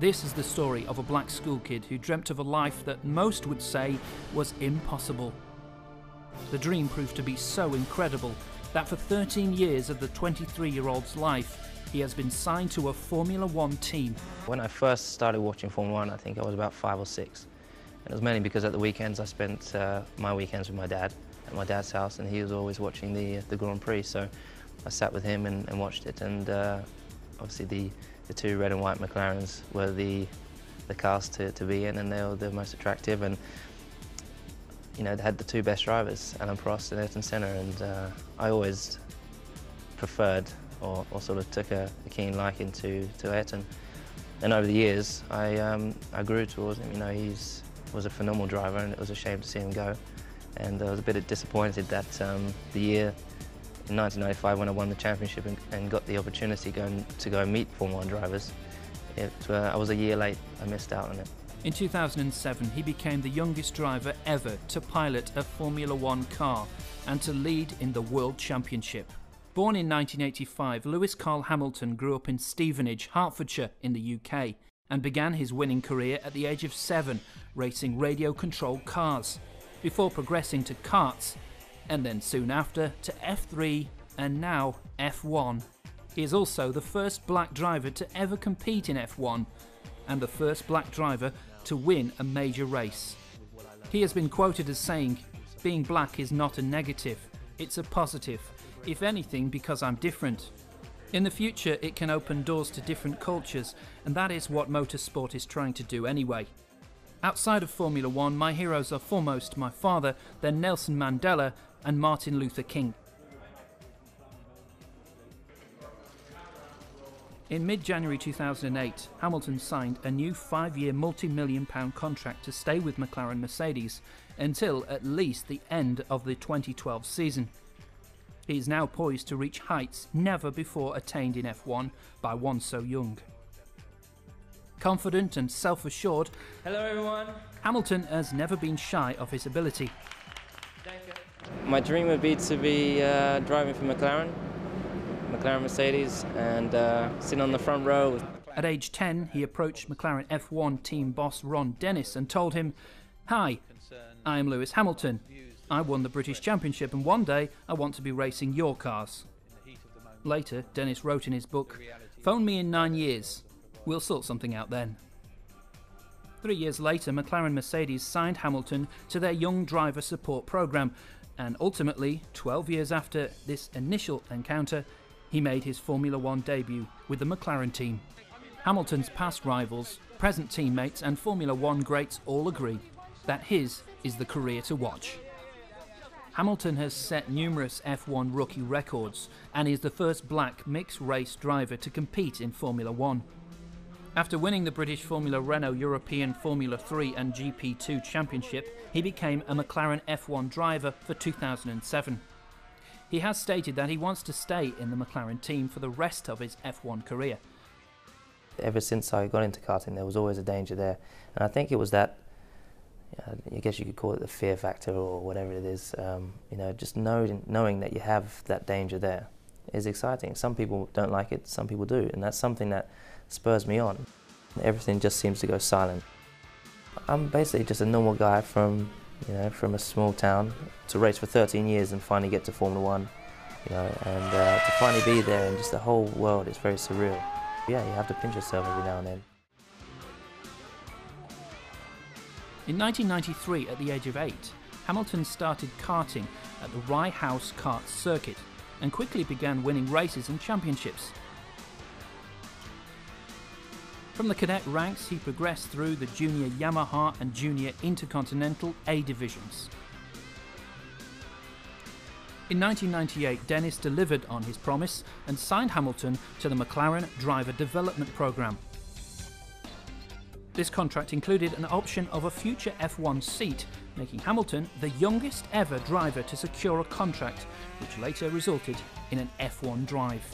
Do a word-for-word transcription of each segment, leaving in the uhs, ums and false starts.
This is the story of a black school kid who dreamt of a life that most would say was impossible. The dream proved to be so incredible that for thirteen years of the twenty-three-year-old's life, he has been signed to a Formula One team. When I first started watching Formula One, I think I was about five or six. And it was mainly because at the weekends I spent uh, my weekends with my dad at my dad's house, and he was always watching the, the Grand Prix, so I sat with him and, and watched it. And uh, obviously the The two red and white McLarens were the the cars to, to be in, and they were the most attractive, and you know they had the two best drivers, Alan Prost and Ayrton Senna, and uh, I always preferred or, or sort of took a, a keen liking to to Ayrton. And over the years, I um, I grew towards him. You know, he's was a phenomenal driver, and it was a shame to see him go. And I was a bit disappointed that um, the year. In nineteen ninety-five, when I won the championship and, and got the opportunity going, to go and meet Formula One drivers, it, uh, I was a year late. I missed out on it. In two thousand seven, he became the youngest driver ever to pilot a Formula One car and to lead in the World Championship. Born in nineteen eighty-five, Lewis Carl Hamilton grew up in Stevenage, Hertfordshire, in the U K, and began his winning career at the age of seven, racing radio-controlled cars, before progressing to karts, and then soon after to F three and now F one. He is also the first black driver to ever compete in F one and the first black driver to win a major race. He has been quoted as saying, "Being black is not a negative, it's a positive, if anything because I'm different. In the future it can open doors to different cultures, and that is what motorsport is trying to do anyway." Outside of Formula One, my heroes are foremost my father, then Nelson Mandela and Martin Luther King. In mid-January two thousand eight, Hamilton signed a new five-year multi-million pound contract to stay with McLaren Mercedes until at least the end of the twenty twelve season. He is now poised to reach heights never before attained in F one by one so young. Confident and self-assured, hello everyone, Hamilton has never been shy of his ability. Thank you. My dream would be to be uh, driving for McLaren, McLaren Mercedes, and uh, sitting on the front row. At age ten, he approached McLaren F one team boss Ron Dennis and told him, "Hi, I'm Lewis Hamilton. I won the British Championship, and one day I want to be racing your cars." Later, Dennis wrote in his book, "Phone me in nine years. We'll sort something out then." Three years later, McLaren Mercedes signed Hamilton to their Young Driver Support Programme, and ultimately, twelve years after this initial encounter, he made his Formula One debut with the McLaren team. Hamilton's past rivals, present teammates and Formula One greats all agree that his is the career to watch. Hamilton has set numerous F one rookie records and is the first black mixed-race driver to compete in Formula One. After winning the British Formula Renault European Formula three and G P two Championship, he became a McLaren F one driver for two thousand seven. He has stated that he wants to stay in the McLaren team for the rest of his F one career. Ever since I got into karting, there was always a danger there. And I think it was that, I guess you could call it the fear factor or whatever it is, um, you know, just knowing, knowing that you have that danger there is exciting. Some people don't like it, some people do, and that's something that spurs me on. Everything just seems to go silent. I'm basically just a normal guy from, you know, from a small town to race for thirteen years and finally get to Formula One, you know, and uh, to finally be there and just the whole world is very surreal. Yeah, you have to pinch yourself every now and then. In nineteen ninety-three, at the age of eight, Hamilton started karting at the Rye House Kart Circuit and quickly began winning races and championships. From the cadet ranks, he progressed through the Junior Yamaha and Junior Intercontinental A divisions. In nineteen ninety-eight, Dennis delivered on his promise and signed Hamilton to the McLaren Driver Development Programme. This contract included an option of a future F one seat, making Hamilton the youngest ever driver to secure a contract, which later resulted in an F one drive.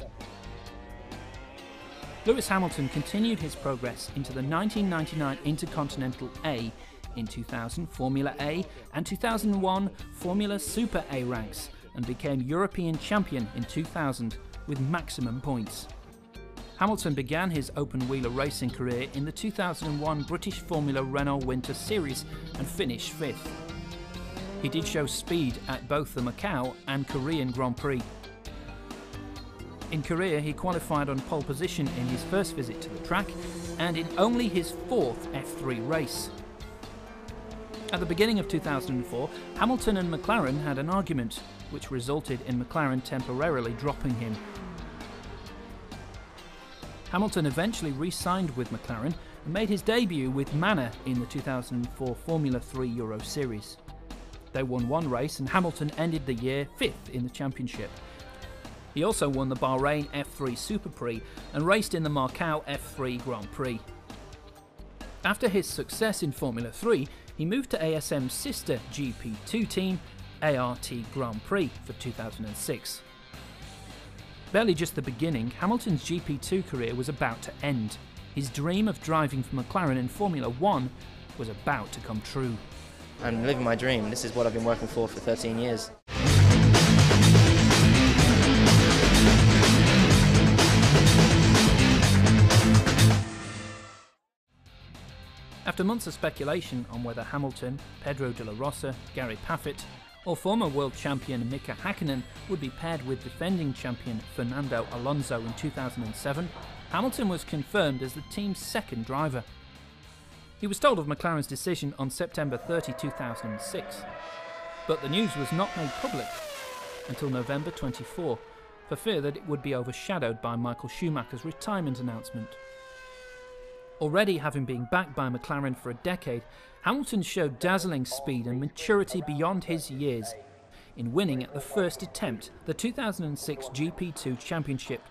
Lewis Hamilton continued his progress into the nineteen ninety-nine Intercontinental A, in two thousand Formula A and two thousand one Formula Super A ranks, and became European champion in two thousand with maximum points. Hamilton began his open-wheeler racing career in the two thousand one British Formula Renault Winter Series and finished fifth. He did show speed at both the Macau and Korean Grand Prix. In Korea, he qualified on pole position in his first visit to the track and in only his fourth F three race. At the beginning of two thousand four, Hamilton and McLaren had an argument, which resulted in McLaren temporarily dropping him. Hamilton eventually re-signed with McLaren and made his debut with Manor in the two thousand four Formula three Euro Series. They won one race and Hamilton ended the year fifth in the championship. He also won the Bahrain F three Super Prix and raced in the Macau F three Grand Prix. After his success in Formula three, he moved to A S M's sister G P two team, A R T Grand Prix, for two thousand six. Barely just the beginning, Hamilton's G P two career was about to end. His dream of driving for McLaren in Formula one was about to come true. I'm living my dream. This is what I've been working for for thirteen years. After months of speculation on whether Hamilton, Pedro de la Rosa, Gary Paffett, or former world champion Mika Hakkinen would be paired with defending champion Fernando Alonso in two thousand seven, Hamilton was confirmed as the team's second driver. He was told of McLaren's decision on September thirtieth, two thousand six, but the news was not made public until November twenty-fourth, for fear that it would be overshadowed by Michael Schumacher's retirement announcement. Already having been backed by McLaren for a decade, Hamilton showed dazzling speed and maturity beyond his years in winning at the first attempt the two thousand six G P two Championship,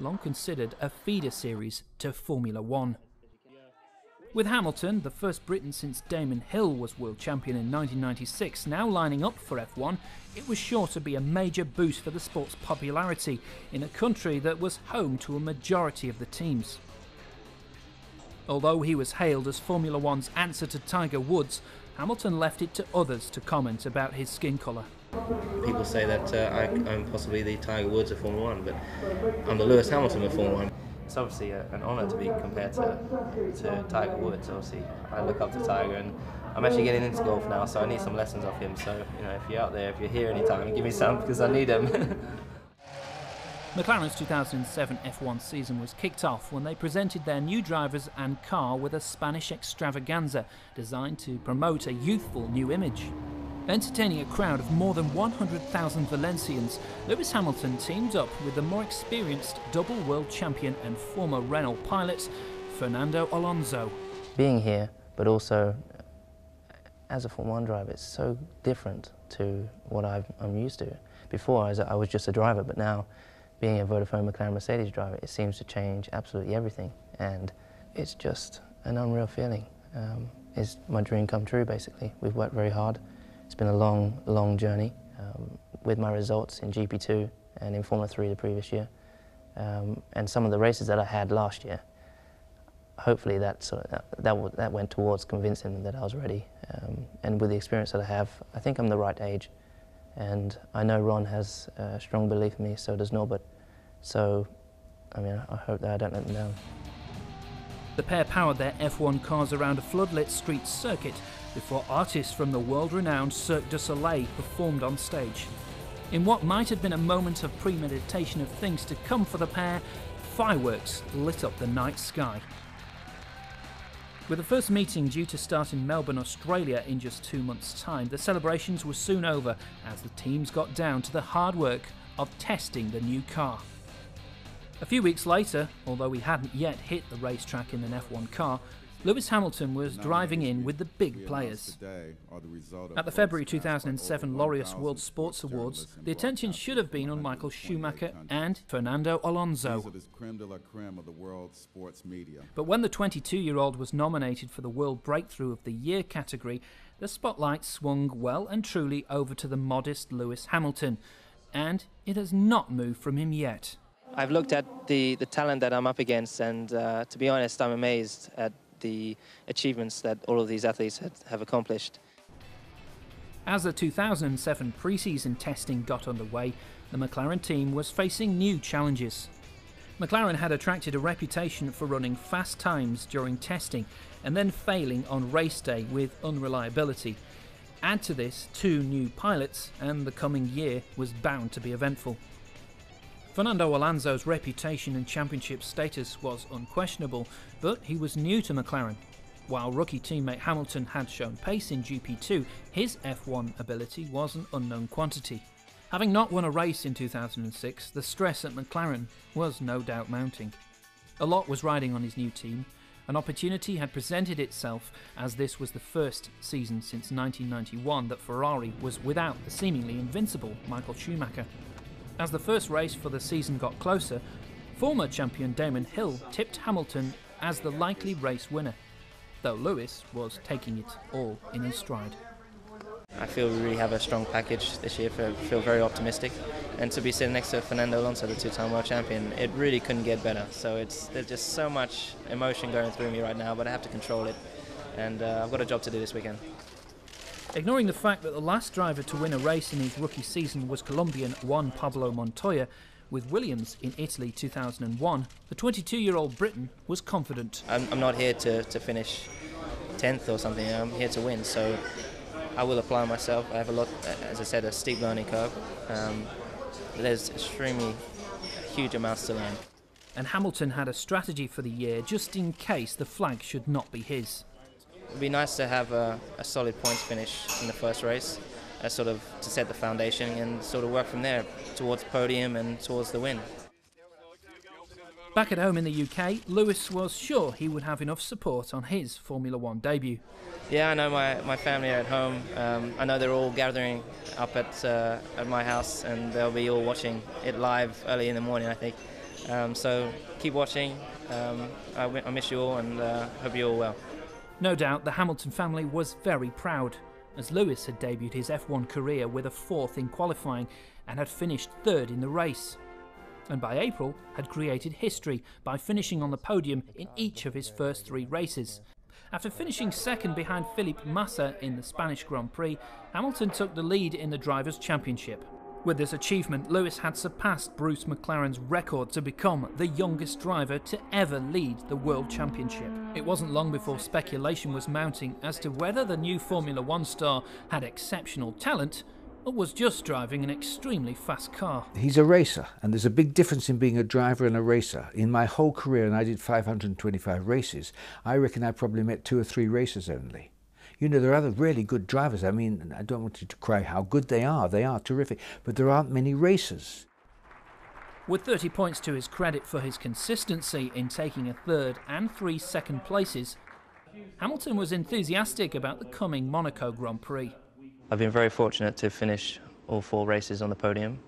long considered a feeder series to Formula one. With Hamilton, the first Briton since Damon Hill was world champion in nineteen ninety-six, now lining up for F one, it was sure to be a major boost for the sport's popularity in a country that was home to a majority of the teams. Although he was hailed as Formula one's answer to Tiger Woods, Hamilton left it to others to comment about his skin colour. People say that uh, I, I'm possibly the Tiger Woods of Formula one, but I'm the Lewis Hamilton of Formula one. It's obviously a, an honour to be compared to, to Tiger Woods. Obviously, I look up to Tiger, and I'm actually getting into golf now, so I need some lessons off him. So, you know, if you're out there, if you're here anytime, give me some, because I need them. McLaren's two thousand seven F one season was kicked off when they presented their new drivers and car with a Spanish extravaganza designed to promote a youthful new image. Entertaining a crowd of more than one hundred thousand Valencians, Lewis Hamilton teamed up with the more experienced double world champion and former Renault pilot, Fernando Alonso. Being here, but also as a Formula one driver, it's so different to what I've, I'm used to. Before, I was, I was just a driver, but now, being a Vodafone McLaren Mercedes driver, it seems to change absolutely everything, and it's just an unreal feeling. Um, it's my dream come true, basically. We've worked very hard. It's been a long, long journey um, with my results in G P two and in Formula three the previous year, um, and some of the races that I had last year. Hopefully that sort of, that, that went towards convincing them that I was ready, um, and with the experience that I have, I think I'm the right age. And I know Ron has a strong belief in me, so does Norbert. So, I mean, I hope that I don't let them down. The pair powered their F one cars around a floodlit street circuit before artists from the world-renowned Cirque du Soleil performed on stage. In what might have been a moment of premeditation of things to come for the pair, fireworks lit up the night sky. With the first meeting due to start in Melbourne, Australia in just two months' time, the celebrations were soon over as the teams got down to the hard work of testing the new car. A few weeks later, although he hadn't yet hit the racetrack in an F one car, Lewis Hamilton was driving in with the big players. At the February two thousand seven Laureus World Sports Awards, the attention should have been on Michael Schumacher and Fernando Alonso. But when the twenty-two-year-old was nominated for the World Breakthrough of the Year category, the spotlight swung well and truly over to the modest Lewis Hamilton, and it has not moved from him yet. I've looked at the, the talent that I'm up against, and uh, to be honest, I'm amazed at the achievements that all of these athletes have accomplished. As the two thousand seven pre-season testing got underway, the McLaren team was facing new challenges. McLaren had attracted a reputation for running fast times during testing and then failing on race day with unreliability. Add to this two new pilots and the coming year was bound to be eventful. Fernando Alonso's reputation and championship status was unquestionable, but he was new to McLaren. While rookie teammate Hamilton had shown pace in G P two, his F one ability was an unknown quantity. Having not won a race in two thousand six, the stress at McLaren was no doubt mounting. A lot was riding on his new team. An opportunity had presented itself, as this was the first season since nineteen ninety-one that Ferrari was without the seemingly invincible Michael Schumacher. As the first race for the season got closer, former champion Damon Hill tipped Hamilton as the likely race winner, though Lewis was taking it all in his stride. I feel we really have a strong package this year. I feel very optimistic, and to be sitting next to Fernando Alonso, the two-time world champion, it really couldn't get better. So it's there's just so much emotion going through me right now, but I have to control it, and uh, I've got a job to do this weekend. Ignoring the fact that the last driver to win a race in his rookie season was Colombian Juan Pablo Montoya, with Williams in Italy two thousand one, the twenty-two-year-old Briton was confident. I'm, I'm not here to, to finish tenth or something. I'm here to win, so I will apply myself. I have a lot, as I said, a steep learning curve. Um, there's extremely huge amounts to learn. And Hamilton had a strategy for the year just in case the flag should not be his. It'd be nice to have a, a solid points finish in the first race, uh, sort of to set the foundation and sort of work from there towards podium and towards the win. Back at home in the U K, Lewis was sure he would have enough support on his Formula One debut. Yeah, I know my, my family are at home. Um, I know they're all gathering up at, uh, at my house, and they'll be all watching it live early in the morning, I think. Um, so keep watching. Um, I, I miss you all, and uh, hope you're all well. No doubt the Hamilton family was very proud, as Lewis had debuted his F one career with a fourth in qualifying and had finished third in the race, and by April had created history by finishing on the podium in each of his first three races. After finishing second behind Felipe Massa in the Spanish Grand Prix, Hamilton took the lead in the Drivers' Championship. With this achievement, Lewis had surpassed Bruce McLaren's record to become the youngest driver to ever lead the World Championship. It wasn't long before speculation was mounting as to whether the new Formula One star had exceptional talent or was just driving an extremely fast car. He's a racer, and there's a big difference in being a driver and a racer. In my whole career, and I did five hundred twenty-five races, I reckon I probably met two or three racers only. You know, there are other really good drivers. I mean, I don't want you to cry how good they are. They are terrific, but there aren't many racers. With thirty points to his credit for his consistency in taking a third and three second places, Hamilton was enthusiastic about the coming Monaco Grand Prix. I've been very fortunate to finish all four races on the podium,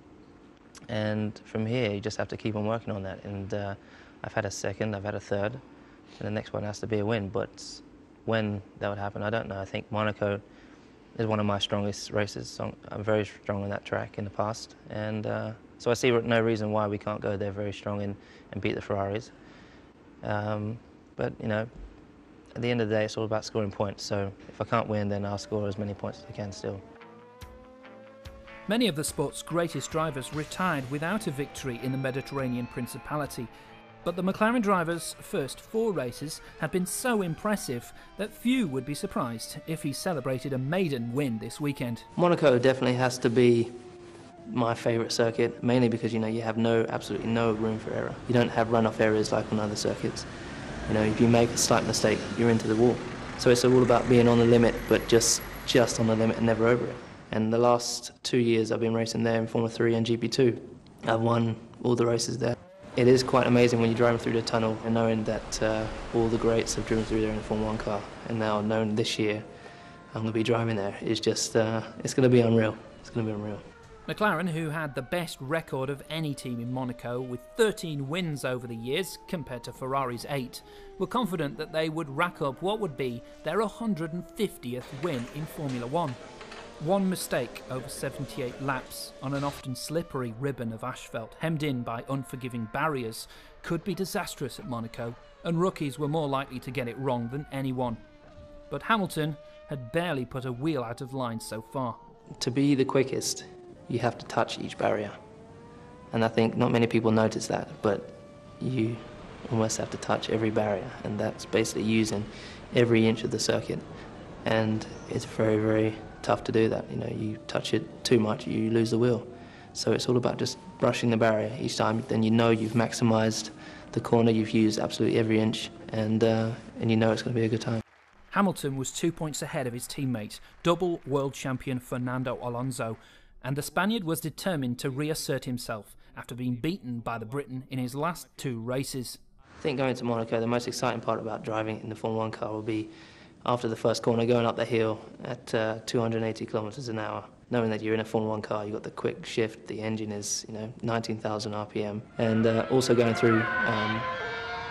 and from here you just have to keep on working on that, and uh, I've had a second, I've had a third, and the next one has to be a win, but when that would happen I don't know. I think Monaco is one of my strongest races, so I'm very strong on that track in the past, and uh, so I see no reason why we can't go there very strong and, and beat the Ferraris. Um, but you know, at the end of the day, it's all about scoring points, so if I can't win, then I'll score as many points as I can still. Many of the sport's greatest drivers retired without a victory in the Mediterranean Principality, but the McLaren driver's first four races had been so impressive that few would be surprised if he celebrated a maiden win this weekend. Monaco definitely has to be my favourite circuit, mainly because, you know, you have no, absolutely no room for error. You don't have runoff areas like on other circuits. You know, if you make a slight mistake, you're into the wall. So it's all about being on the limit, but just just on the limit and never over it. And the last two years I've been racing there in Formula three and G P two. I've won all the races there. It is quite amazing when you're driving through the tunnel and knowing that uh, all the greats have driven through there in a Formula one car. And now knowing this year I'm going to be driving there, it's just, uh, it's going to be unreal. It's going to be unreal. McLaren, who had the best record of any team in Monaco with thirteen wins over the years compared to Ferrari's eight, were confident that they would rack up what would be their one hundred fiftieth win in Formula One. One mistake over seventy-eight laps on an often slippery ribbon of asphalt hemmed in by unforgiving barriers could be disastrous at Monaco, and rookies were more likely to get it wrong than anyone. But Hamilton had barely put a wheel out of line so far. To be the quickest, you have to touch each barrier, and I think not many people notice that, but you almost have to touch every barrier, and that's basically using every inch of the circuit. And it's very, very tough to do that. You know, you touch it too much, you lose the wheel. So it's all about just brushing the barrier each time. Then you know you've maximised the corner, you've used absolutely every inch, and, uh, and you know it's going to be a good time. Hamilton was two points ahead of his teammate, double world champion Fernando Alonso, and the Spaniard was determined to reassert himself after being beaten by the Briton in his last two races. I think going to Monaco, the most exciting part about driving in the Formula One car will be after the first corner, going up the hill at uh, two hundred eighty kilometres an hour, knowing that you're in a Formula One car, you've got the quick shift, the engine is, you know, nineteen thousand R P M, and uh, also going through um,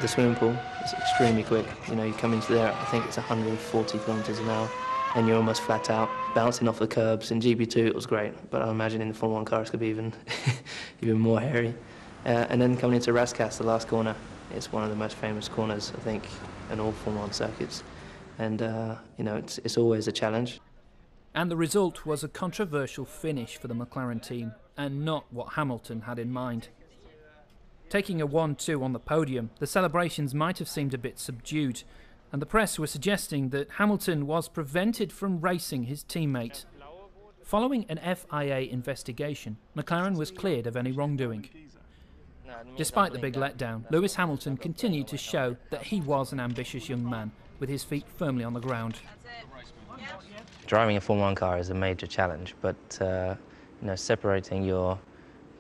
the swimming pool is extremely quick. You know, you come into there, I think it's one hundred forty kilometres an hour, and you're almost flat out, bouncing off the curbs. In G P two it was great, but I imagine in the Formula One car it's going to be even, even more hairy. Uh, and then coming into Raskas, the last corner, it's one of the most famous corners, I think, in all Formula One circuits. And, uh, you know, it's, it's always a challenge. And the result was a controversial finish for the McLaren team, and not what Hamilton had in mind. Taking a one two on the podium, the celebrations might have seemed a bit subdued, and the press were suggesting that Hamilton was prevented from racing his teammate. Following an F I A investigation, McLaren was cleared of any wrongdoing. Despite the big letdown, Lewis Hamilton continued to show that he was an ambitious young man, with his feet firmly on the ground. Driving a Formula One car is a major challenge, but uh, you know, separating your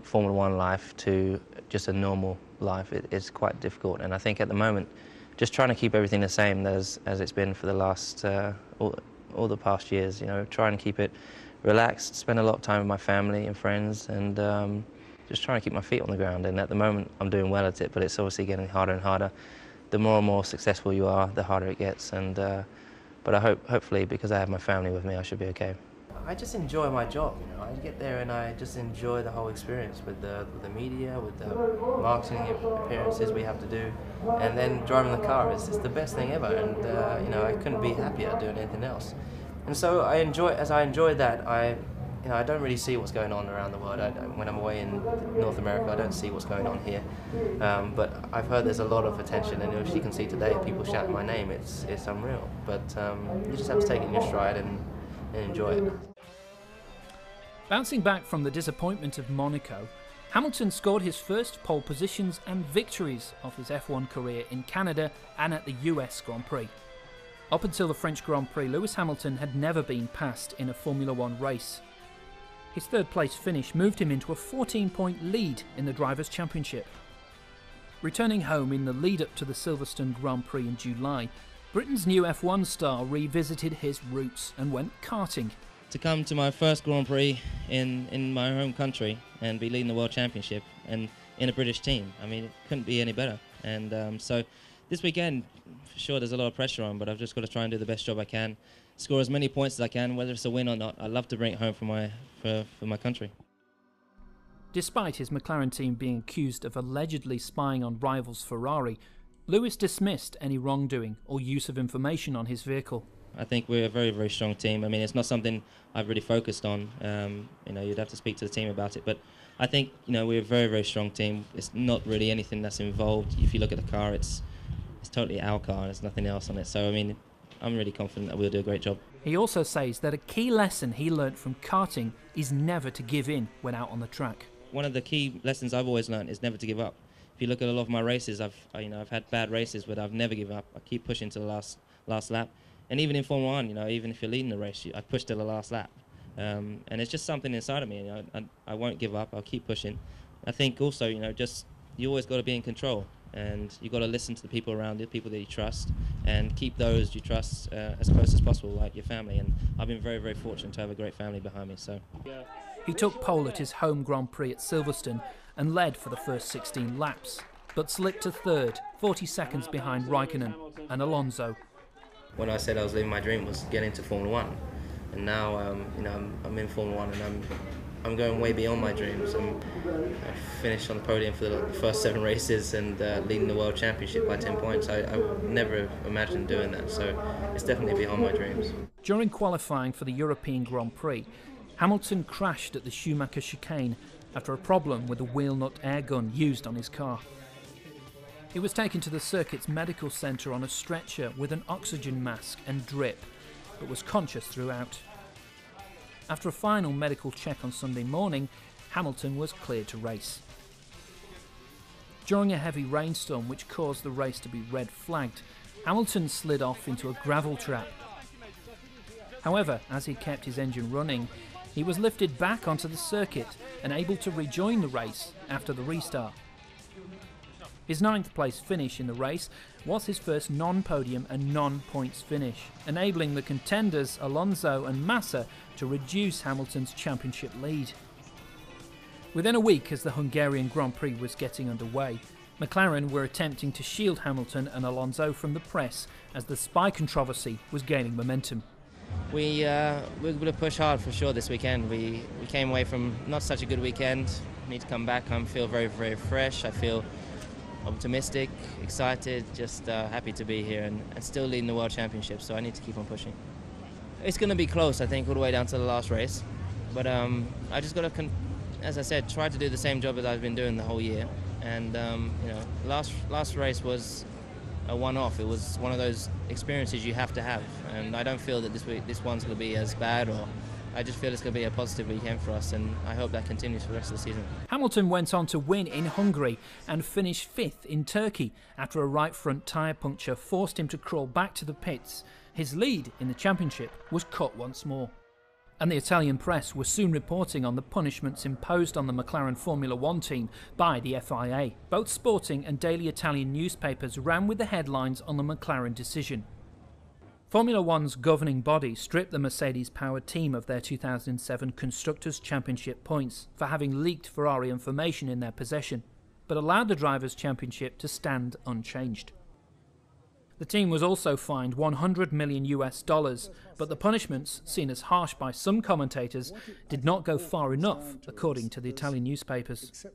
Formula One life to just a normal life it, is quite difficult. And I think at the moment, just trying to keep everything the same as, as it's been for the last, uh, all, all the past years, you know, trying to keep it relaxed, spend a lot of time with my family and friends, and um, just trying to keep my feet on the ground. And at the moment, I'm doing well at it, but it's obviously getting harder and harder. The more and more successful you are, the harder it gets. And uh, but I hope, hopefully, because I have my family with me, I should be okay. I just enjoy my job. You know, I get there and I just enjoy the whole experience with the with the media, with the marketing appearances we have to do, and then driving the car is just the best thing ever. And uh, you know, I couldn't be happier doing anything else. And so I enjoy as I enjoy that. I, you know, I don't really see what's going on around the world. I, when I'm away in North America, I don't see what's going on here. Um, but I've heard there's a lot of attention, and as you can see today, people shout my name. It's, it's unreal. But um, you just have to take it in your stride and, and enjoy it. Bouncing back from the disappointment of Monaco, Hamilton scored his first pole positions and victories of his F one career in Canada and at the U S Grand Prix. Up until the French Grand Prix, Lewis Hamilton had never been passed in a Formula One race. His third-place finish moved him into a fourteen-point lead in the Drivers' Championship. Returning home in the lead-up to the Silverstone Grand Prix in July, Britain's new F one star revisited his roots and went karting. To come to my first Grand Prix in, in my home country and be leading the World Championship and in a British team, I mean, it couldn't be any better. And um, so this weekend, for sure, there's a lot of pressure on, but I've just got to try and do the best job I can, score as many points as I can, whether it's a win or not. I'd love to bring it home for my, for, for my country. Despite his McLaren team being accused of allegedly spying on rivals Ferrari, Lewis dismissed any wrongdoing or use of information on his vehicle. I think we're a very, very strong team. I mean, it's not something I've really focused on. Um, you know, you'd have to speak to the team about it, but I think, you know, we're a very, very strong team. It's not really anything that's involved. If you look at the car, it's, it's totally our car. There's nothing else on it. So, I mean, I'm really confident that we'll do a great job. He also says that a key lesson he learnt from karting is never to give in when out on the track. One of the key lessons I've always learnt is never to give up. If you look at a lot of my races, I've you know I've had bad races, but I've never given up. I keep pushing to the last last lap, and even in Formula One, you know, even if you're leading the race, you, I push to the last lap, um, and it's just something inside of me. You know, I, I won't give up. I'll keep pushing. I think also, you know, just you always got to be in control. And you've got to listen to the people around you, people that you trust, and keep those you trust uh, as close as possible, like your family. And I've been very, very fortunate to have a great family behind me. So he took pole at his home Grand Prix at Silverstone and led for the first sixteen laps, but slipped to third, forty seconds behind Raikkonen and Alonso. When I said I was living my dream was getting into Formula One, and now um, you know I'm, I'm in Formula One and I'm. I'm going way beyond my dreams. I'm, I finished on the podium for the first seven races and uh, leading the World Championship by ten points. I, I would never have imagined doing that, so it's definitely beyond my dreams. During qualifying for the European Grand Prix, Hamilton crashed at the Schumacher chicane after a problem with the wheel nut air gun used on his car. He was taken to the circuit's medical centre on a stretcher with an oxygen mask and drip, but was conscious throughout. After a final medical check on Sunday morning, Hamilton was cleared to race. During a heavy rainstorm which caused the race to be red flagged, Hamilton slid off into a gravel trap. However, as he kept his engine running, he was lifted back onto the circuit and able to rejoin the race after the restart. His ninth place finish in the race was his first non-podium and non-points finish, enabling the contenders Alonso and Massa to reduce Hamilton's championship lead. Within a week, as the Hungarian Grand Prix was getting underway, McLaren were attempting to shield Hamilton and Alonso from the press as the spy controversy was gaining momentum. We, uh, we're going to push hard for sure this weekend. We, we came away from not such a good weekend. We need to come back. I feel very, very fresh. I feel optimistic, excited, just uh, happy to be here and, and still leading the World Championship, so I need to keep on pushing. It's going to be close, I think, all the way down to the last race. But um, I just got to con as I said, try to do the same job as I've been doing the whole year. And um, you know, last last race was a one-off. It was one of those experiences you have to have. And I don't feel that this week, this one's going to be as bad, or I just feel it's going to be a positive weekend for us. And I hope that continues for the rest of the season. Hamilton went on to win in Hungary and finished fifth in Turkey after a right front tyre puncture forced him to crawl back to the pits. His lead in the championship was cut once more. And the Italian press were soon reporting on the punishments imposed on the McLaren Formula One team by the F I A. Both sporting and daily Italian newspapers ran with the headlines on the McLaren decision. Formula One's governing body stripped the Mercedes-powered team of their two thousand seven Constructors' Championship points for having leaked Ferrari information in their possession, but allowed the Drivers' Championship to stand unchanged. The team was also fined one hundred million US dollars, but the punishments, seen as harsh by some commentators, did not go far enough, according to the Italian newspapers.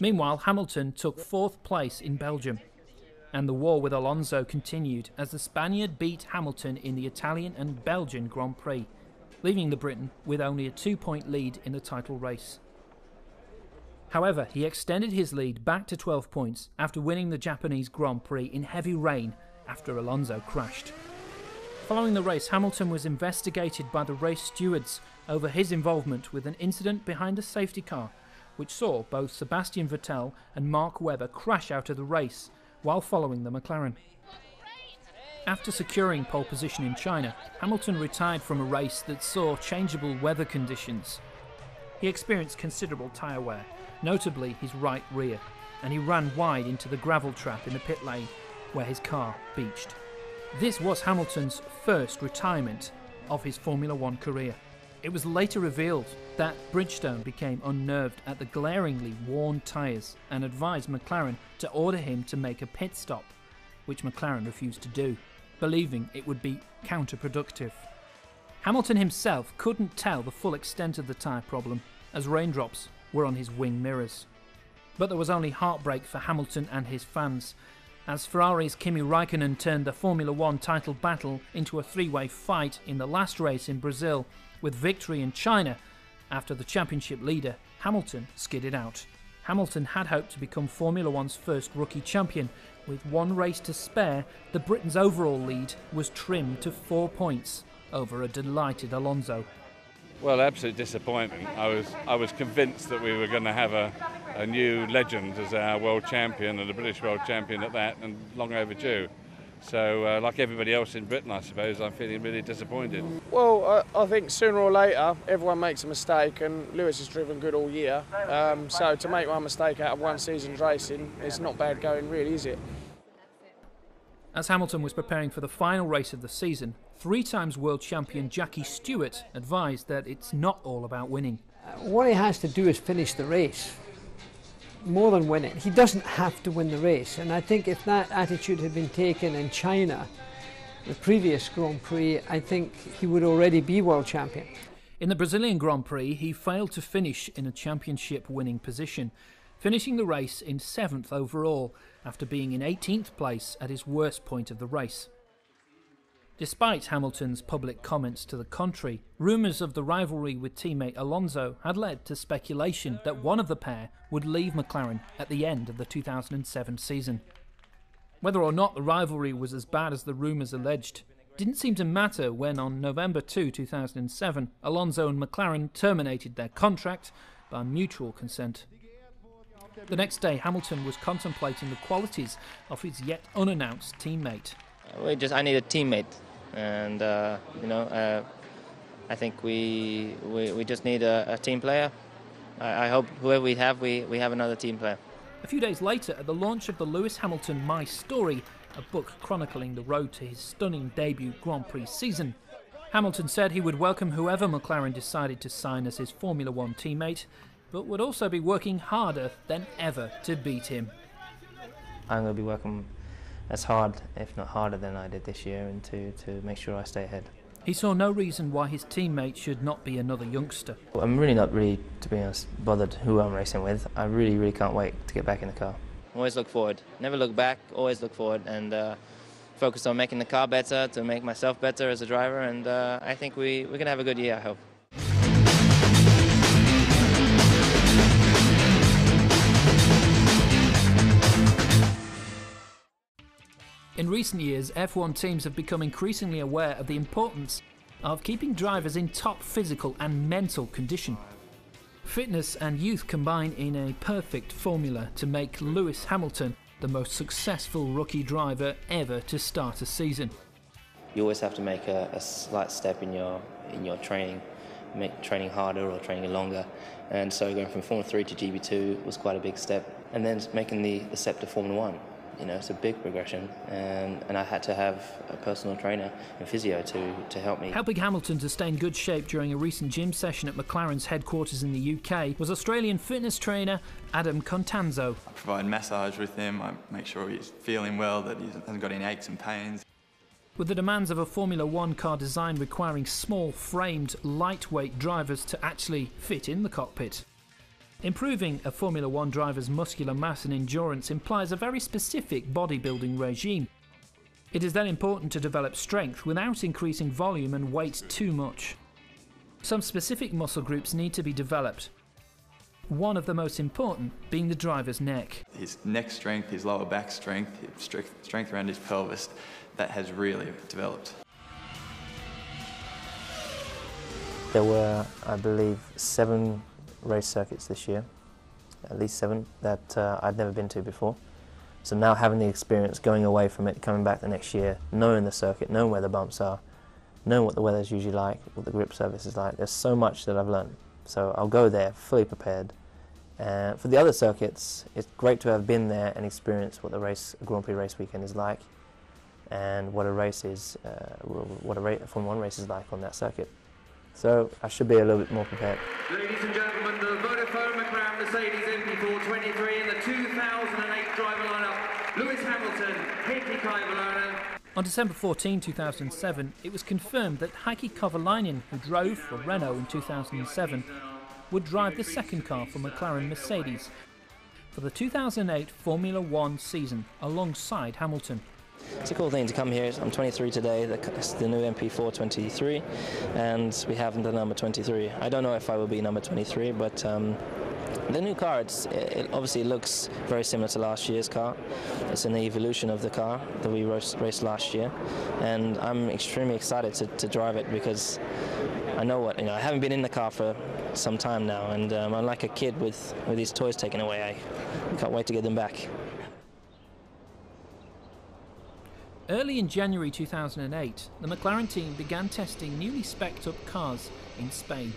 Meanwhile, Hamilton took fourth place in Belgium, and the war with Alonso continued as the Spaniard beat Hamilton in the Italian and Belgian Grand Prix, leaving the Briton with only a two-point lead in the title race. However, he extended his lead back to twelve points after winning the Japanese Grand Prix in heavy rain after Alonso crashed. Following the race, Hamilton was investigated by the race stewards over his involvement with an incident behind a safety car, which saw both Sebastian Vettel and Mark Webber crash out of the race while following the McLaren. After securing pole position in China, Hamilton retired from a race that saw changeable weather conditions. He experienced considerable tyre wear, notably his right rear, and he ran wide into the gravel trap in the pit lane where his car beached. This was Hamilton's first retirement of his Formula One career. It was later revealed that Bridgestone became unnerved at the glaringly worn tyres and advised McLaren to order him to make a pit stop, which McLaren refused to do, believing it would be counterproductive. Hamilton himself couldn't tell the full extent of the tyre problem, as raindrops were on his wing mirrors. But there was only heartbreak for Hamilton and his fans, as Ferrari's Kimi Räikkönen turned the Formula One title battle into a three-way fight in the last race in Brazil, with victory in China after the championship leader, Hamilton, skidded out. Hamilton had hoped to become Formula One's first rookie champion. With one race to spare, the Britain's overall lead was trimmed to four points over a delighted Alonso. Well, absolutely disappointing. I was, I was convinced that we were going to have a, a new legend as our world champion, and a British world champion at that, and long overdue. So, uh, like everybody else in Britain, I suppose, I'm feeling really disappointed. Well, I, I think sooner or later, everyone makes a mistake, and Lewis has driven good all year. Um, so to make one mistake out of one season's racing, it's not bad going, really, is it? As Hamilton was preparing for the final race of the season, three-times world champion Jackie Stewart advised that it's not all about winning. What he has to do is finish the race, more than win it. He doesn't have to win the race, and I think if that attitude had been taken in China, the previous Grand Prix, I think he would already be world champion. In the Brazilian Grand Prix, he failed to finish in a championship-winning position, finishing the race in seventh overall, after being in eighteenth place at his worst point of the race. Despite Hamilton's public comments to the contrary, rumours of the rivalry with teammate Alonso had led to speculation that one of the pair would leave McLaren at the end of the two thousand seven season. Whether or not the rivalry was as bad as the rumours alleged didn't seem to matter when on November second, two thousand seven, Alonso and McLaren terminated their contract by mutual consent. The next day, Hamilton was contemplating the qualities of his yet unannounced teammate. We just, I need a teammate, and uh, you know, uh, I think we, we we just need a, a team player. I, I hope whoever we have, we we have another team player. A few days later, at the launch of the Lewis Hamilton My Story, a book chronicling the road to his stunning debut Grand Prix season, Hamilton said he would welcome whoever McLaren decided to sign as his Formula One teammate, but would also be working harder than ever to beat him. I'm going to be working as hard, if not harder, than I did this year, and to, to make sure I stay ahead. He saw no reason why his teammate should not be another youngster. I'm really not really, to be honest, bothered who I'm racing with. I really, really can't wait to get back in the car. Always look forward. Never look back, always look forward, and uh, focus on making the car better, to make myself better as a driver, and uh, I think we, we're going to have a good year, I hope. In recent years, F one teams have become increasingly aware of the importance of keeping drivers in top physical and mental condition. Fitness and youth combine in a perfect formula to make Lewis Hamilton the most successful rookie driver ever to start a season. You always have to make a, a slight step in your in your training, make training harder or training longer. And so going from Formula three to G B two was quite a big step. And then making the, the step to Formula one. You know, it's a big progression, and, and I had to have a personal trainer and physio to, to help me. Helping Hamilton to stay in good shape during a recent gym session at McLaren's headquarters in the U K was Australian fitness trainer Adam Contanzo. I provide massage with him, I make sure he's feeling well, that he hasn't got any aches and pains. With the demands of a Formula One car design requiring small, framed, lightweight drivers to actually fit in the cockpit, improving a Formula One driver's muscular mass and endurance implies a very specific bodybuilding regime. It is then important to develop strength without increasing volume and weight too much. Some specific muscle groups need to be developed, one of the most important being the driver's neck. His neck strength, his lower back strength, his strength around his pelvis, that has really developed. There were, I believe, seven race circuits this year, at least seven, that uh, I'd never been to before. So now having the experience, going away from it, coming back the next year, knowing the circuit, knowing where the bumps are, knowing what the weather's usually like, what the grip surface is like, there's so much that I've learned. So I'll go there fully prepared. Uh, for the other circuits, it's great to have been there and experienced what the race, Grand Prix race weekend is like, and what a race is, uh, what a, ra a Formula One race is like on that circuit. So I should be a little bit more prepared. Ladies and gentlemen, the Vodafone McLaren Mercedes M P four twenty-three in the two thousand eight driver lineup, Lewis Hamilton, Heike Kovalainen. On December fourteenth, two thousand seven, it was confirmed that Heike Kovalainen, who drove for Renault in two thousand seven, would drive the second car for McLaren Mercedes for the two thousand eight Formula One season alongside Hamilton. It's a cool thing to come here. I'm twenty-three today, the, the new M P four twenty-three, and we have the number twenty-three. I don't know if I will be number twenty-three, but um, the new car, it's, it obviously looks very similar to last year's car. It's an evolution of the car that we raced last year, and I'm extremely excited to, to drive it because I know what, you know, I haven't been in the car for some time now, and um, I'm like a kid with, with these toys taken away. I can't wait to get them back. Early in January two thousand eight, the McLaren team began testing newly spec'd up cars in Spain.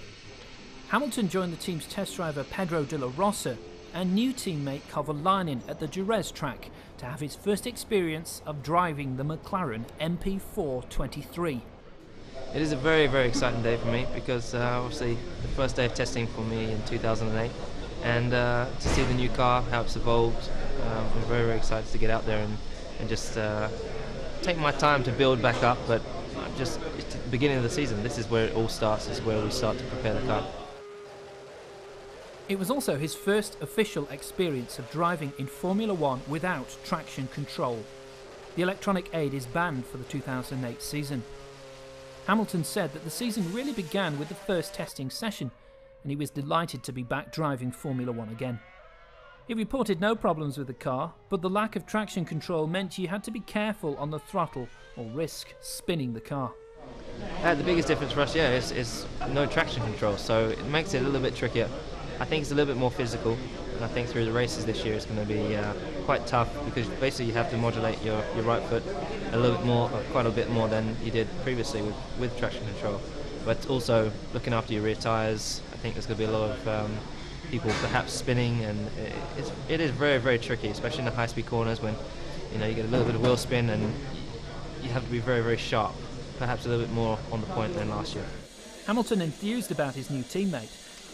Hamilton joined the team's test driver Pedro de la Rosa and new teammate Kovalainen at the Jerez track to have his first experience of driving the McLaren M P four twenty-three. It is a very, very exciting day for me because uh, obviously the first day of testing for me in two thousand eight, and uh, to see the new car, how it's evolved, um, I'm very, very excited to get out there and, and just uh, take my time to build back up, but just at the beginning of the season, this is where it all starts, this is where we start to prepare the car. It was also his first official experience of driving in Formula One without traction control. The electronic aid is banned for the two thousand eight season. Hamilton said that the season really began with the first testing session, and he was delighted to be back driving Formula One again. He reported no problems with the car, but the lack of traction control meant you had to be careful on the throttle or risk spinning the car. Uh, the biggest difference for us, yeah, is, is no traction control, so it makes it a little bit trickier. I think it's a little bit more physical, and I think through the races this year it's going to be uh, quite tough, because basically you have to modulate your, your right foot a little bit more, quite a bit more than you did previously with, with traction control. But also looking after your rear tyres, I think there's going to be a lot of um, people perhaps spinning, and it, it's, it is very, very tricky, especially in the high-speed corners when you know you get a little bit of wheel spin, and you have to be very, very sharp, perhaps a little bit more on the point than last year. Hamilton enthused about his new teammate,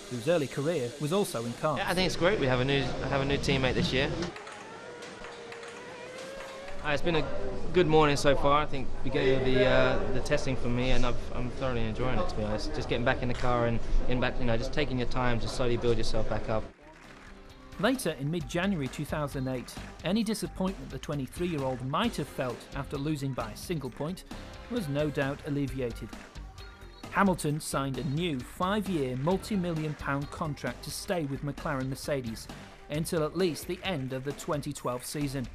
whose early career was also in cars. Yeah, I think it's great we have a new have a new teammate this year. Uh, it's been a good morning so far. I think beginning of the uh, the testing for me, and I've, I'm thoroughly enjoying it, to be honest. Just getting back in the car and getting back, you know, just taking your time to slowly build yourself back up. Later in mid-January two thousand eight, any disappointment the twenty-three-year-old might have felt after losing by a single point was no doubt alleviated. Hamilton signed a new five-year multi-million pound contract to stay with McLaren Mercedes until at least the end of the twenty twelve season,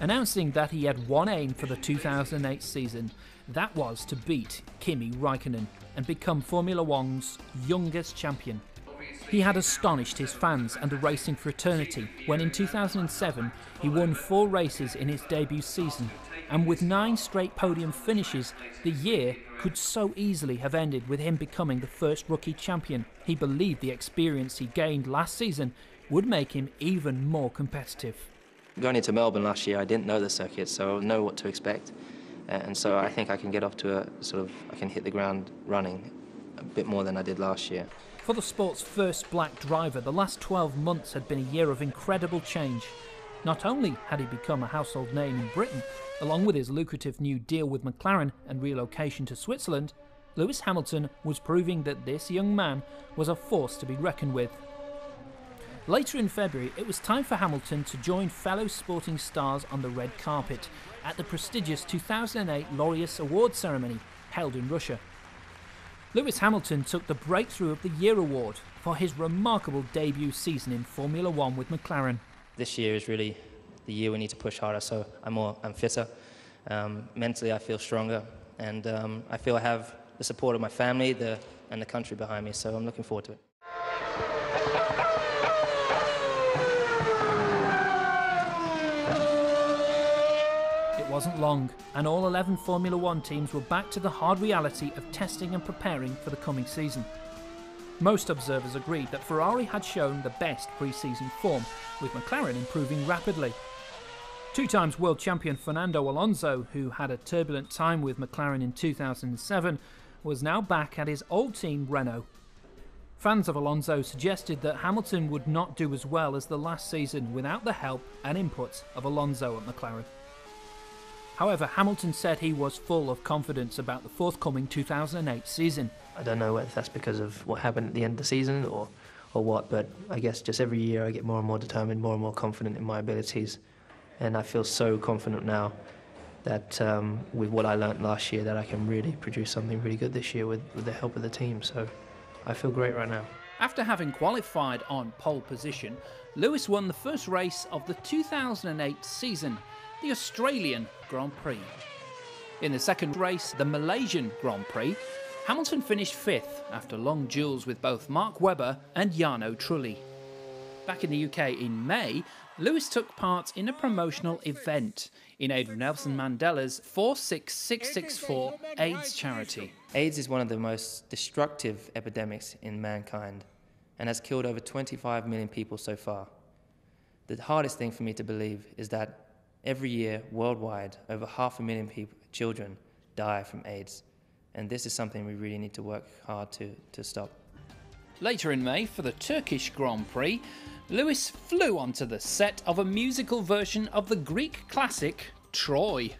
announcing that he had one aim for the two thousand eight season, that was to beat Kimi Räikkönen and become Formula One's youngest champion. He had astonished his fans and the racing fraternity when in two thousand seven he won four races in his debut season, and with nine straight podium finishes, the year could so easily have ended with him becoming the first rookie champion. He believed the experience he gained last season would make him even more competitive. Going into Melbourne last year, I didn't know the circuit, so I know what to expect. And so I think I can get off to a sort of, I can hit the ground running a bit more than I did last year. For the sport's first black driver, the last twelve months had been a year of incredible change. Not only had he become a household name in Britain, along with his lucrative new deal with McLaren and relocation to Switzerland, Lewis Hamilton was proving that this young man was a force to be reckoned with. Later in February, it was time for Hamilton to join fellow sporting stars on the red carpet at the prestigious two thousand eight Laureus Award ceremony held in Russia. Lewis Hamilton took the Breakthrough of the Year award for his remarkable debut season in Formula One with McLaren. This year is really the year we need to push harder, so I'm more, I'm fitter. Um, mentally, I feel stronger, and um, I feel I have the support of my family the, and the country behind me, so I'm looking forward to it. It wasn't long, and all eleven Formula One teams were back to the hard reality of testing and preparing for the coming season. Most observers agreed that Ferrari had shown the best pre-season form, with McLaren improving rapidly. Two-times world champion Fernando Alonso, who had a turbulent time with McLaren in two thousand seven, was now back at his old team Renault. Fans of Alonso suggested that Hamilton would not do as well as the last season without the help and inputs of Alonso at McLaren. However, Hamilton said he was full of confidence about the forthcoming two thousand eight season. I don't know if that's because of what happened at the end of the season or, or what, but I guess just every year I get more and more determined, more and more confident in my abilities. And I feel so confident now that um, with what I learnt last year, that I can really produce something really good this year with, with the help of the team. So I feel great right now. After having qualified on pole position, Lewis won the first race of the two thousand eight season, the Australian Grand Prix. In the second race, the Malaysian Grand Prix, Hamilton finished fifth after long duels with both Mark Webber and Jarno Trulli. Back in the U K in May, Lewis took part in a promotional event in aid of Nelson Mandela's four six six six four AIDS charity. AIDS is one of the most destructive epidemics in mankind and has killed over twenty-five million people so far. The hardest thing for me to believe is that every year, worldwide, over half a million people, children die from AIDS, and this is something we really need to work hard to, to stop. Later in May, for the Turkish Grand Prix, Lewis flew onto the set of a musical version of the Greek classic Troy.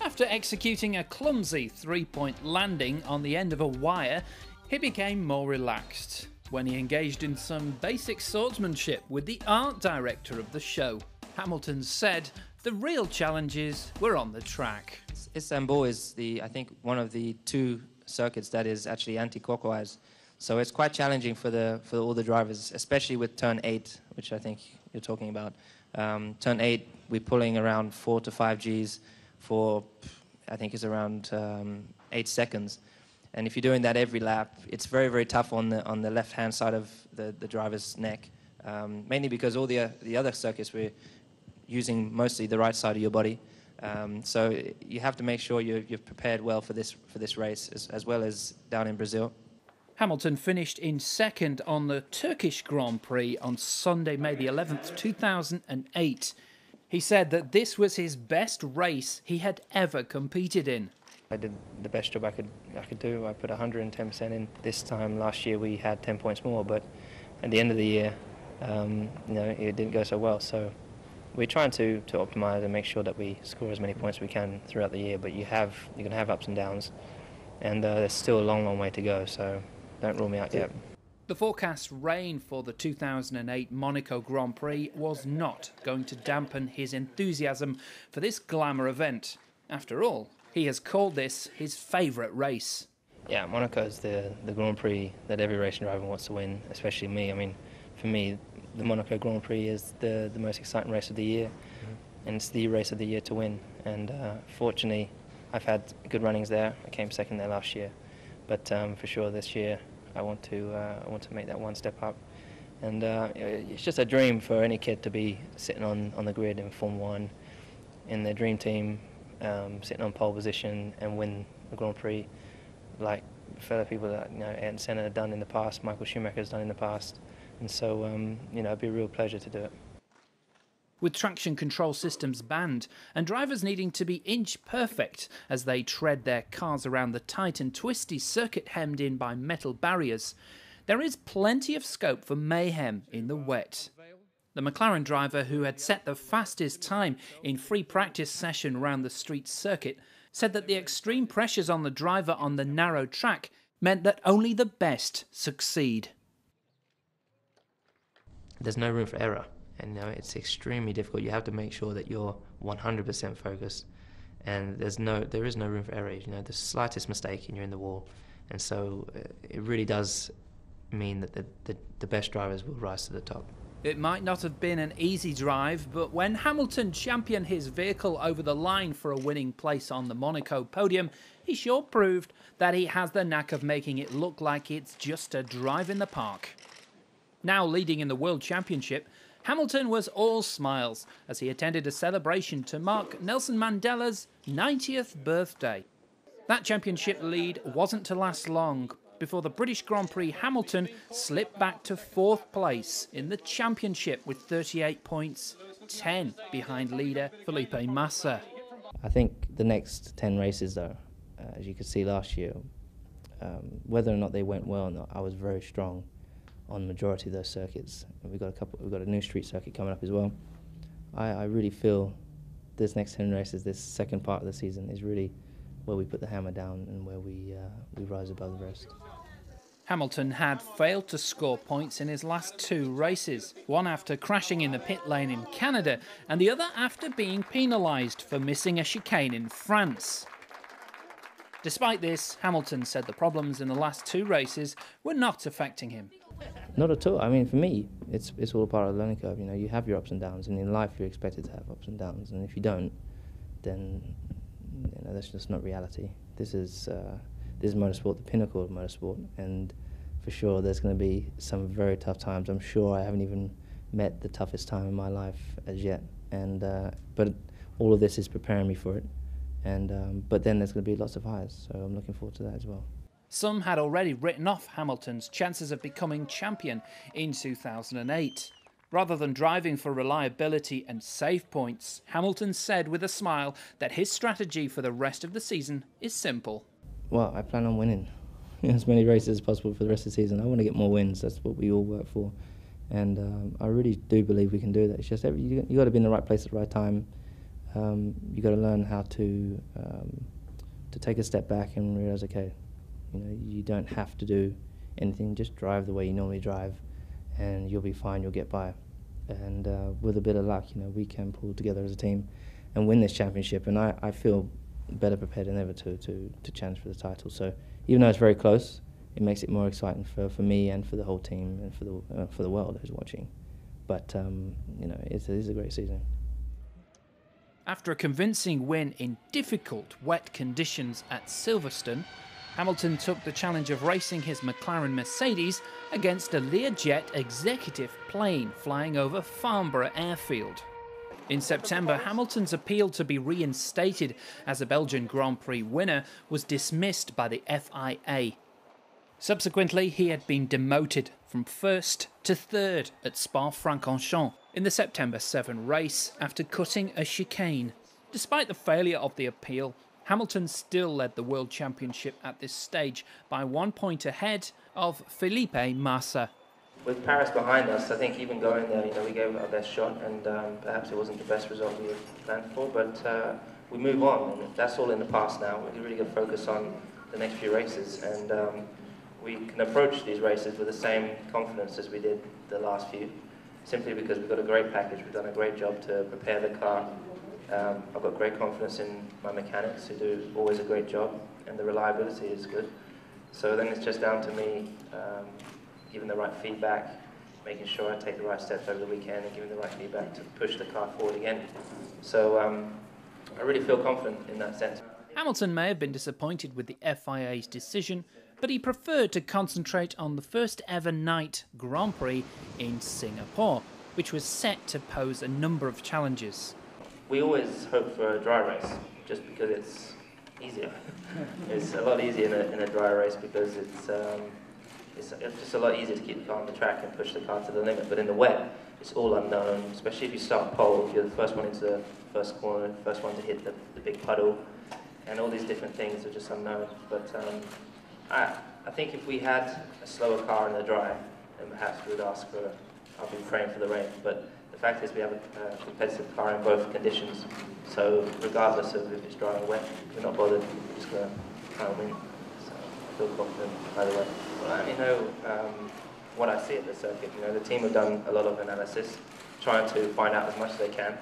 After executing a clumsy three-point landing on the end of a wire, he became more relaxed when he engaged in some basic swordsmanship with the art director of the show. Hamilton said the real challenges were on the track. Istanbul is, the, I think, one of the two circuits that is actually anti-clockwise, so it's quite challenging for, the, for all the drivers, especially with turn eight, which I think you're talking about. Um, turn eight, we're pulling around four to five Gs for, I think it's around um, eight seconds. And if you're doing that every lap, it's very, very tough on the on the left-hand side of the, the driver's neck, um, mainly because all the, uh, the other circuits, we're using mostly the right side of your body. Um, so you have to make sure you're, you're prepared well for this, for this race, as, as well as down in Brazil. Hamilton finished in second on the Turkish Grand Prix on Sunday, May the eleventh, two thousand eight. He said that this was his best race he had ever competed in. I did the best job I could, I could do. I put one hundred ten percent in. This time last year we had ten points more, but at the end of the year, um, you know, it didn't go so well. So we're trying to, to optimise and make sure that we score as many points as we can throughout the year, but you have, you're going to have ups and downs, and uh, there's still a long, long way to go, so don't rule me out yet. The forecast rain for the two thousand eight Monaco Grand Prix was not going to dampen his enthusiasm for this glamour event. After all, he has called this his favourite race. Yeah, Monaco is the, the Grand Prix that every racing driver wants to win, especially me. I mean, for me, the Monaco Grand Prix is the, the most exciting race of the year, mm-hmm. and it's the race of the year to win. And uh, fortunately, I've had good runnings there. I came second there last year. But um, for sure this year, I want to, uh, I want to make that one step up. And uh, it's just a dream for any kid to be sitting on, on the grid in Formula one, in their dream team, Um, sitting on pole position and win the Grand Prix, like fellow people that, you know, Ayrton Senna have done in the past, Michael Schumacher has done in the past, and so um, you know, it'd be a real pleasure to do it. With traction control systems banned and drivers needing to be inch perfect as they tread their cars around the tight and twisty circuit hemmed in by metal barriers, there is plenty of scope for mayhem in the wet. The McLaren driver, who had set the fastest time in free practice session round the street circuit, said that the extreme pressures on the driver on the narrow track meant that only the best succeed. There's no room for error, and you know, it's extremely difficult. You have to make sure that you're one hundred percent focused, and there's no, there is no room for error. You know, the slightest mistake and you're in the wall, and so it really does mean that the, the, the best drivers will rise to the top. It might not have been an easy drive, but when Hamilton championed his vehicle over the line for a winning place on the Monaco podium, he sure proved that he has the knack of making it look like it's just a drive in the park. Now leading in the World Championship, Hamilton was all smiles as he attended a celebration to mark Nelson Mandela's ninetieth birthday. That championship lead wasn't to last long, before the British Grand Prix, Hamilton slipped back to fourth place in the championship with thirty-eight points, ten behind leader Felipe Massa. I think the next ten races, though, uh, as you could see last year, um, whether or not they went well or not, I was very strong on the majority of those circuits. And we've got a couple. We've got a new street circuit coming up as well. I, I really feel this next ten races, this second part of the season, is really where we put the hammer down and where we, uh, we rise above the rest. Hamilton had failed to score points in his last two races, one after crashing in the pit lane in Canada and the other after being penalised for missing a chicane in France. Despite this, Hamilton said the problems in the last two races were not affecting him. Not at all. I mean, for me, it's, it's all part of the learning curve. You know, you have your ups and downs, and in life you're expected to have ups and downs, and if you don't, then you know, that's just not reality. This is uh, this is motorsport, the pinnacle of motorsport, and for sure there's going to be some very tough times. I'm sure I haven't even met the toughest time in my life as yet, and uh, but all of this is preparing me for it. And um, but then there's going to be lots of highs, so I'm looking forward to that as well. Some had already written off Hamilton's chances of becoming champion in two thousand eight. Rather than driving for reliability and save points, Hamilton said with a smile that his strategy for the rest of the season is simple. Well, I plan on winning as many races as possible for the rest of the season. I want to get more wins. That's what we all work for. And um, I really do believe we can do that. It's just every, you, you got to be in the right place at the right time. Um, you got to learn how to um, to take a step back and realise, okay, you know, you don't have to do anything. Just drive the way you normally drive, and you'll be fine, you'll get by. And uh, with a bit of luck, you know, we can pull together as a team and win this championship. And I, I feel better prepared than ever to, to, to challenge for the title. So even though it's very close, it makes it more exciting for, for me and for the whole team and for the, uh, for the world who's watching. but um, you know, it is a great season. After a convincing win in difficult wet conditions at Silverstone, Hamilton took the challenge of racing his McLaren Mercedes against a Learjet executive plane flying over Farnborough Airfield. In September, Hamilton's appeal to be reinstated as a Belgian Grand Prix winner was dismissed by the F I A. Subsequently, he had been demoted from first to third at Spa-Francorchamps in the September seventh race after cutting a chicane. Despite the failure of the appeal, Hamilton still led the World Championship at this stage by one point ahead of Felipe Massa. With Paris behind us, I think even going there, you know, we gave it our best shot, and um, perhaps it wasn't the best result we had planned for, but uh, we move on, and that's all in the past now. We're really going to focus on the next few races, and um, we can approach these races with the same confidence as we did the last few, simply because we've got a great package. We've done a great job to prepare the car. Um, I've got great confidence in my mechanics, who do always a great job, and the reliability is good. So then it's just down to me, um, giving the right feedback, making sure I take the right steps over the weekend, and giving the right feedback to push the car forward again. So um, I really feel confident in that sense. Hamilton may have been disappointed with the F I A's decision, but he preferred to concentrate on the first ever night Grand Prix in Singapore, which was set to pose a number of challenges. We always hope for a dry race, just because it's easier. It's a lot easier in a, in a dry race, because it's... Um, It's, it's just a lot easier to keep the car on the track and push the car to the limit. But in the wet, it's all unknown, especially if you start pole, if you're the first one into the first corner, first one to hit the, the big puddle, and all these different things are just unknown. But um, I, I think if we had a slower car in the dry, then perhaps we would ask for, I've been praying for the rain. But the fact is we have a, a competitive car in both conditions, so regardless of if it's dry or wet, we're not bothered, we're just going to try and win. I feel confident, by the way. Well, I only know um, what I see at the circuit. You know, the team have done a lot of analysis, trying to find out as much as they can,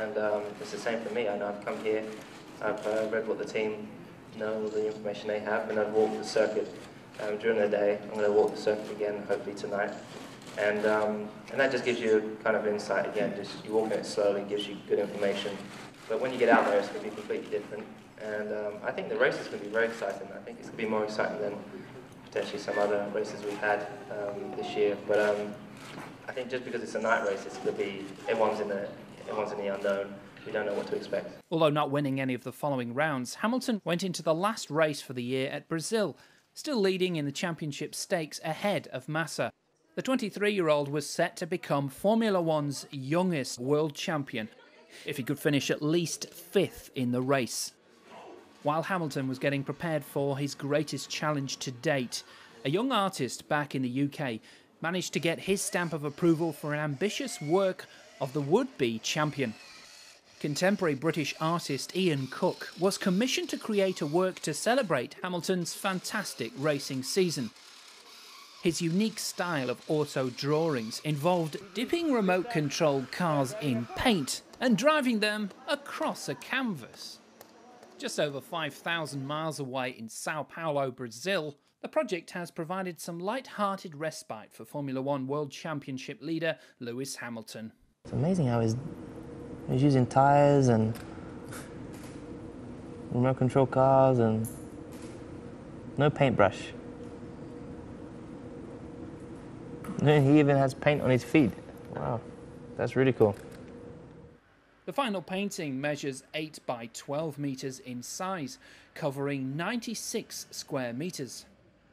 and um, it's the same for me. I know I've come here, I've uh, read what the team know, all the information they have, and I've walked the circuit um, during the day. I'm going to walk the circuit again, hopefully tonight, and um, and that just gives you kind of insight again. Just you walk it slowly, gives you good information. But when you get out there, it's going to be completely different. And um, I think the race is going to be very exciting. I think it's going to be more exciting than potentially some other races we've had um, this year. But um, I think just because it's a night race, it's going to be everyone's in the everyone's in the unknown. We don't know what to expect. Although not winning any of the following rounds, Hamilton went into the last race for the year at Brazil, still leading in the championship stakes ahead of Massa. The twenty-three-year-old was set to become Formula One's youngest world champion, if he could finish at least fifth in the race. While Hamilton was getting prepared for his greatest challenge to date, a young artist back in the U K managed to get his stamp of approval for an ambitious work of the would-be champion. Contemporary British artist Ian Cook was commissioned to create a work to celebrate Hamilton's fantastic racing season. His unique style of auto drawings involved dipping remote-controlled cars in paint and driving them across a canvas. Just over five thousand miles away in Sao Paulo, Brazil, the project has provided some light-hearted respite for Formula One World Championship leader Lewis Hamilton. It's amazing how he's, he's using tyres and remote control cars and no paintbrush. He even has paint on his feet. Wow, that's really cool. The final painting measures eight by twelve metres in size, covering ninety-six square metres.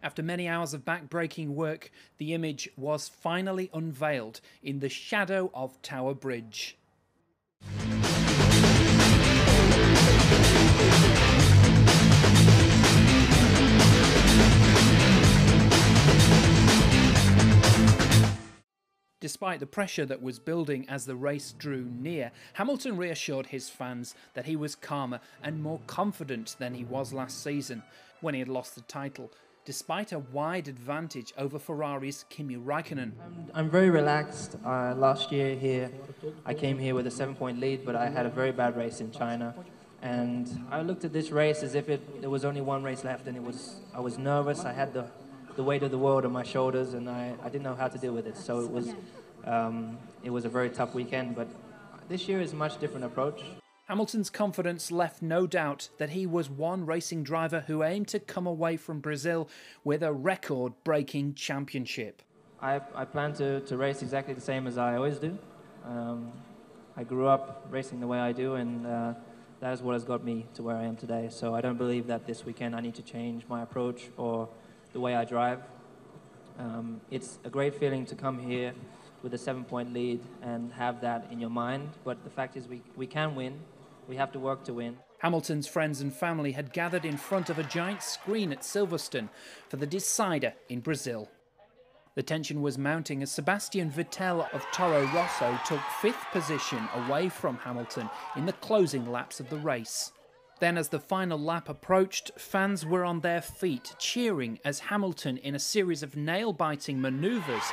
After many hours of back-breaking work, the image was finally unveiled in the shadow of Tower Bridge. Despite the pressure that was building as the race drew near, Hamilton reassured his fans that he was calmer and more confident than he was last season, when he had lost the title, despite a wide advantage over Ferrari's Kimi Räikkönen. I'm, I'm very relaxed. Uh, last year here, I came here with a seven-point lead, but I had a very bad race in China. And I looked at this race as if it, there was only one race left, and it was I was nervous. I had the... the weight of the world on my shoulders, and I, I didn't know how to deal with it. So it was Um, it was a very tough weekend, but this year is a much different approach. Hamilton's confidence left no doubt that he was one racing driver who aimed to come away from Brazil with a record-breaking championship. I, I plan to, to race exactly the same as I always do. Um, I grew up racing the way I do, and uh, that is what has got me to where I am today. So I don't believe that this weekend I need to change my approach or the way I drive. Um, it's a great feeling to come here with a seven-point lead and have that in your mind, but the fact is we, we can win. We have to work to win. Hamilton's friends and family had gathered in front of a giant screen at Silverstone for the decider in Brazil. The tension was mounting as Sebastian Vettel of Toro Rosso took fifth position away from Hamilton in the closing laps of the race. Then as the final lap approached, fans were on their feet cheering as Hamilton, in a series of nail-biting manoeuvres,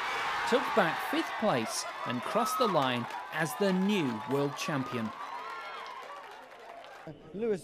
took back fifth place and crossed the line as the new world champion. Lewis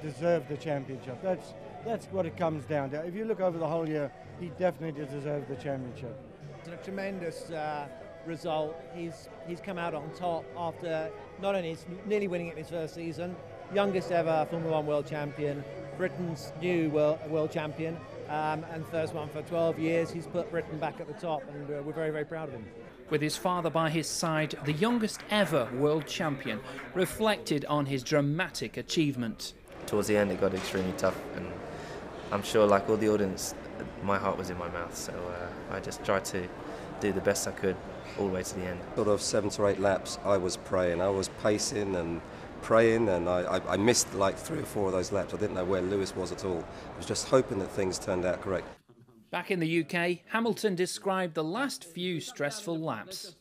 deserved the championship. That's, that's what it comes down to. If you look over the whole year, he definitely deserved the championship. It's a tremendous uh, result. He's, he's come out on top after not only his, nearly winning it in his first season, youngest ever Formula One world champion, Britain's new world, world champion, um, and first one for twelve years. He's put Britain back at the top, and uh, we're very, very proud of him. With his father by his side, the youngest ever world champion reflected on his dramatic achievement. Towards the end it got extremely tough, and I'm sure, like all the audience, my heart was in my mouth, so uh, I just tried to do the best I could all the way to the end. Sort of seven to eight laps I was praying, I was pacing and praying, and I, I, I missed like three or four of those laps. I didn't know where Lewis was at all. I was just hoping that things turned out correct. Back in the U K, Hamilton described the last few stressful laps.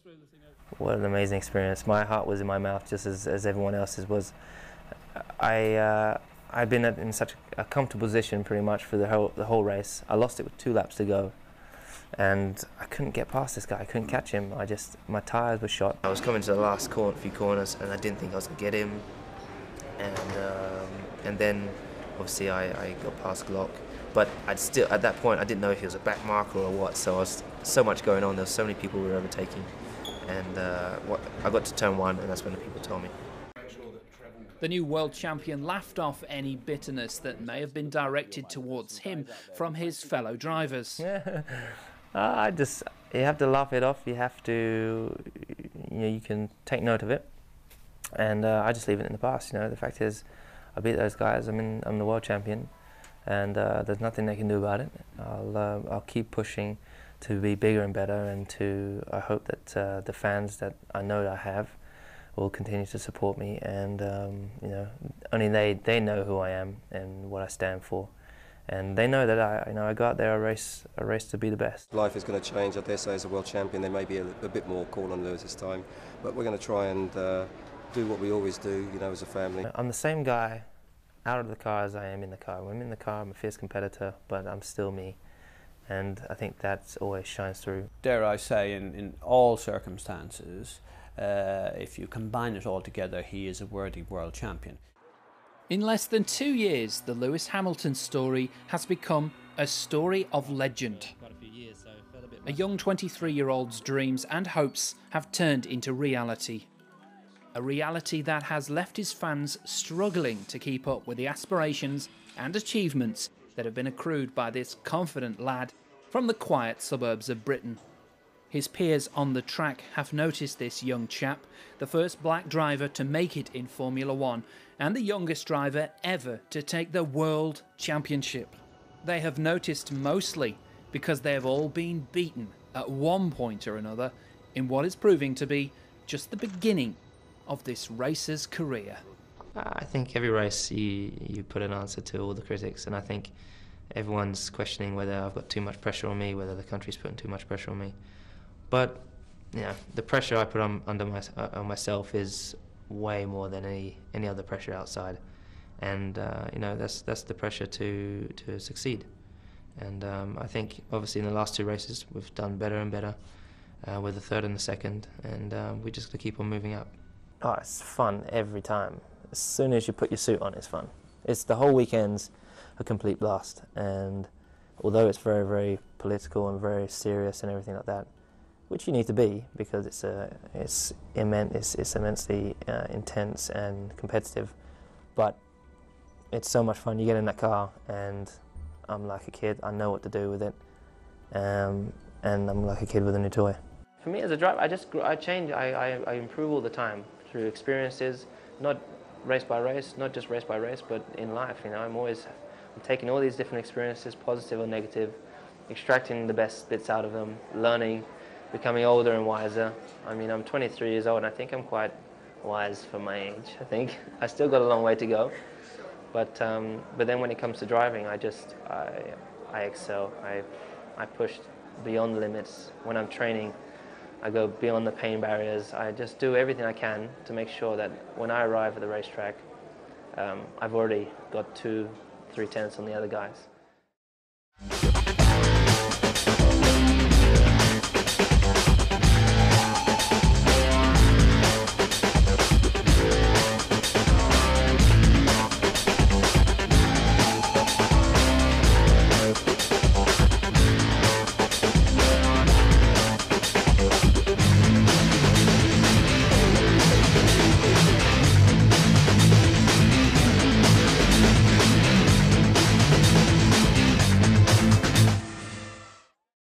What an amazing experience. My heart was in my mouth just as, as everyone else's was. I, uh, I've been in such a comfortable position pretty much for the whole, the whole race. I lost it with two laps to go, and I couldn't get past this guy. I couldn't catch him. I just, my tyres were shot. I was coming to the last corner, few corners, and I didn't think I was going to get him. And, um, and then, obviously, I, I got past Glock. But I'd still, at that point, I didn't know if he was a back marker or what, so I was, so much going on, there was so many people we were overtaking. And uh, what, I got to turn one, and that's when the people told me. The new world champion laughed off any bitterness that may have been directed towards him from his fellow drivers. Yeah, I just, you have to laugh it off, you have to, you know, you can take note of it. And uh, I just leave it in the past, you know. The fact is, I beat those guys, I'm, in, I'm the world champion. And uh, there's nothing they can do about it. I'll, uh, I'll keep pushing to be bigger and better, and to, I hope that uh, the fans that I know that I have will continue to support me, and um, you know, only they, they know who I am and what I stand for. And they know that I, you know, I go out there, I race, I race to be the best. Life is going to change. I dare say, as a world champion, there may be a, a bit more call on Lewis this time, but we're going to try and uh, do what we always do, you know, as a family. I'm the same guy out of the car as I am in the car. When I'm in the car, I'm a fierce competitor, but I'm still me. And I think that always shines through. Dare I say, in, in all circumstances, uh, if you combine it all together, he is a worthy world champion. In less than two years, the Lewis Hamilton story has become a story of legend. A young twenty-three-year-old's dreams and hopes have turned into reality. A reality that has left his fans struggling to keep up with the aspirations and achievements that have been accrued by this confident lad from the quiet suburbs of Britain. His peers on the track have noticed this young chap, the first black driver to make it in Formula One, and the youngest driver ever to take the World Championship. They have noticed mostly because they have all been beaten at one point or another in what is proving to be just the beginning of this racer's career. I think every race you, you put an answer to all the critics, and I think everyone's questioning whether I've got too much pressure on me, whether the country's putting too much pressure on me. But you know, the pressure I put on, under my, uh, on myself is way more than any, any other pressure outside. And uh, you know, that's, that's the pressure to, to succeed. And um, I think obviously in the last two races we've done better and better uh, with the third and the second, and um, we just got to keep on moving up. Oh, it's fun every time. As soon as you put your suit on, it's fun. It's the whole weekend's a complete blast. And although it's very, very political and very serious and everything like that, which you need to be because it's a it's immense it's, it's immensely uh, intense and competitive, but it's so much fun. You get in that car and I'm like a kid. I know what to do with it, um, and I'm like a kid with a new toy. For me as a driver, I just I change. I, I, I improve all the time through experiences, not race by race, not just race by race, but in life. You know, I'm always I'm taking all these different experiences, positive or negative, extracting the best bits out of them, learning, becoming older and wiser. I mean, I'm twenty-three years old, and I think I'm quite wise for my age. I think I still got a long way to go. But um, but then when it comes to driving, I just I I excel. I I push beyond the limits. When I'm training, I go beyond the pain barriers. I just do everything I can to make sure that when I arrive at the racetrack, um, I've already got two, three tenths on the other guys.